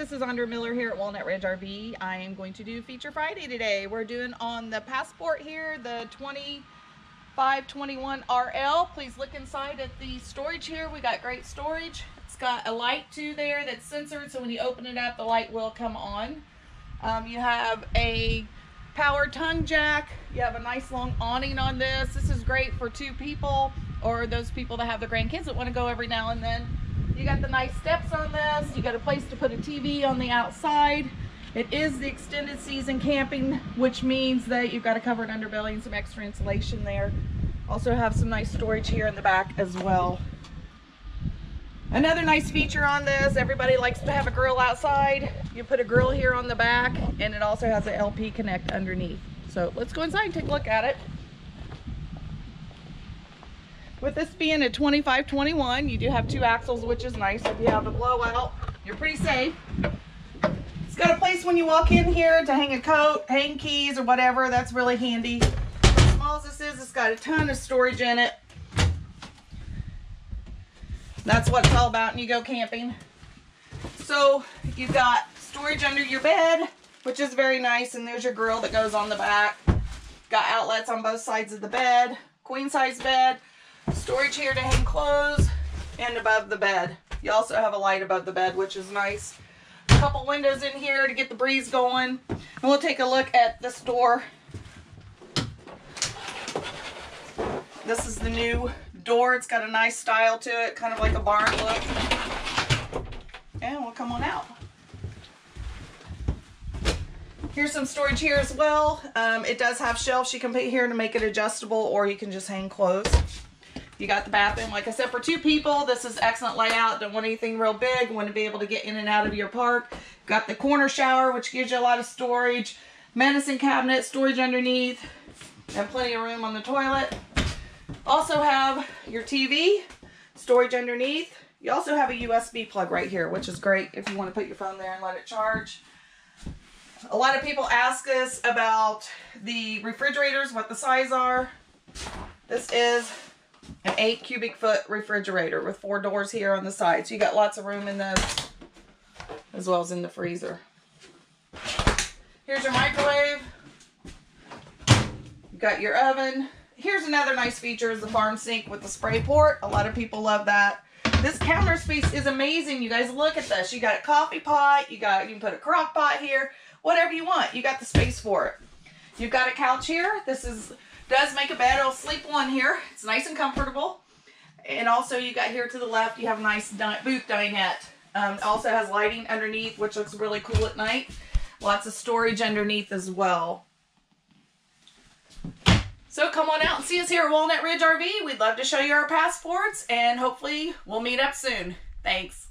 this is Andrea Miller here at Walnut Ridge RV. I am going to do Feature Friday today. We're doing on the Passport here, the 2521RL. Please look inside at the storage here. We got great storage. It's got a light too there that's censored, so when you open it up, the light will come on. You have a power tongue jack. You have a nice long awning on this. This is great for two people or those people that have their grandkids that want to go every now and then. You got the nice steps on this. You got a place to put a TV on the outside. It is the extended season camping, which means that you've got a covered underbelly and some extra insulation there. Also have some nice storage here in the back as well. Another nice feature on this, everybody likes to have a grill outside. You put a grill here on the back, and it also has an LP connect underneath. So let's go inside and take a look at it. With this being a 2521, you do have two axles, which is nice. If you have a blowout, you're pretty safe. It's got a place when you walk in here to hang a coat, hang keys or whatever. That's really handy. As small as this is, it's got a ton of storage in it. That's what it's all about when you go camping. So you've got storage under your bed, which is very nice. And there's your grill that goes on the back. Got outlets on both sides of the bed, queen size bed. Storage here to hang clothes and above the bed. You also have a light above the bed, which is nice. A couple windows in here to get the breeze going. And we'll take a look at this door. This is the new door. It's got a nice style to it, kind of like a barn look. And we'll come on out. Here's some storage here as well. It does have shelves you can put here to make it adjustable, or you can just hang clothes. You got the bathroom, like I said, for two people. This is excellent layout. Don't want anything real big. Want to be able to get in and out of your park. Got the corner shower, which gives you a lot of storage. Medicine cabinet, storage underneath, and plenty of room on the toilet. Also have your TV, storage underneath. You also have a USB plug right here, which is great if you want to put your phone there and let it charge. A lot of people ask us about the refrigerators, what the size are. This is an 8 cubic foot refrigerator with 4 doors here on the side. So you got lots of room in this, as well as in the freezer. Here's your microwave. You got your oven. Here's another nice feature is the farm sink with the spray port. A lot of people love that. This counter space is amazing. You guys look at this. You got a coffee pot. You can put a crock pot here. Whatever you want. You got the space for it. You've got a couch here. This does make a bed. I'll sleep one here. It's nice and comfortable. And also you got here to the left, you have a nice booth dinette. It also has lighting underneath, which looks really cool at night. Lots of storage underneath as well. So come on out and see us here at Walnut Ridge RV. We'd love to show you our passports, and hopefully we'll meet up soon. Thanks.